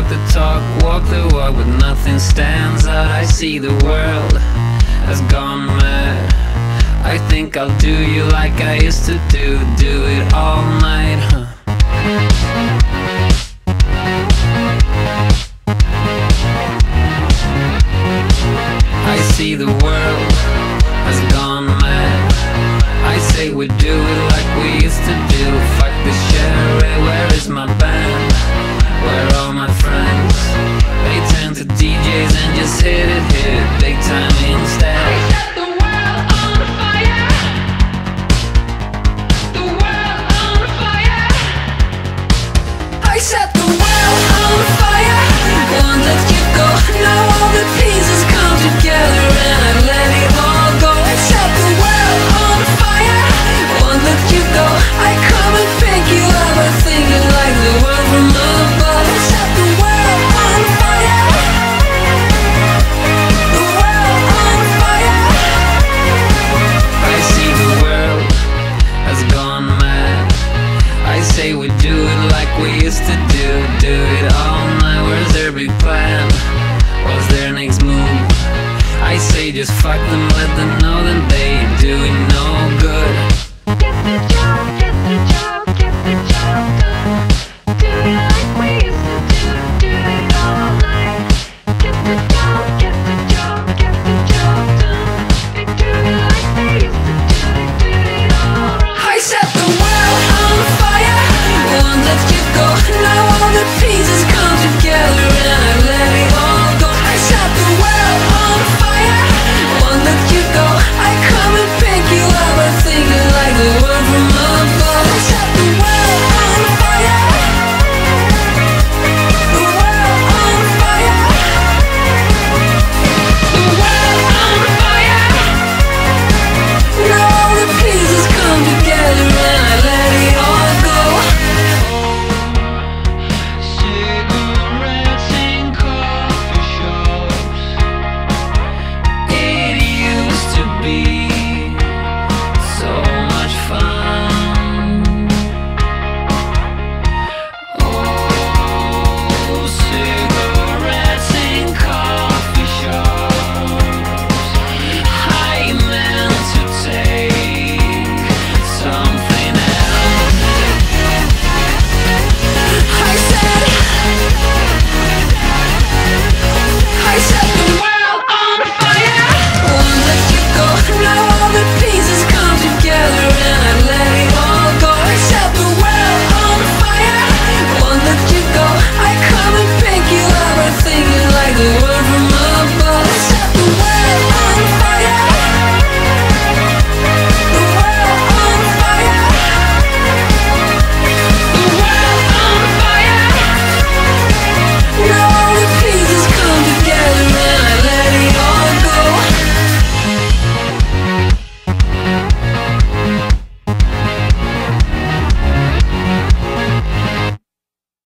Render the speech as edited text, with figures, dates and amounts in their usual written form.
Talk the talk, walk the walk, but nothing stands out. I see the world has gone mad. I think I'll do you like I used to do it all night, huh? See the world has gone mad. I say we do it like we used to do. Fuck the sheriff, where is my band? Where are my friends? They turn to DJs and just hit it, big time instead. We set the world on fire. The world on fire. I set the world on fire. Won't let you go. Now all the pieces come together. Just fuck them, let them know them.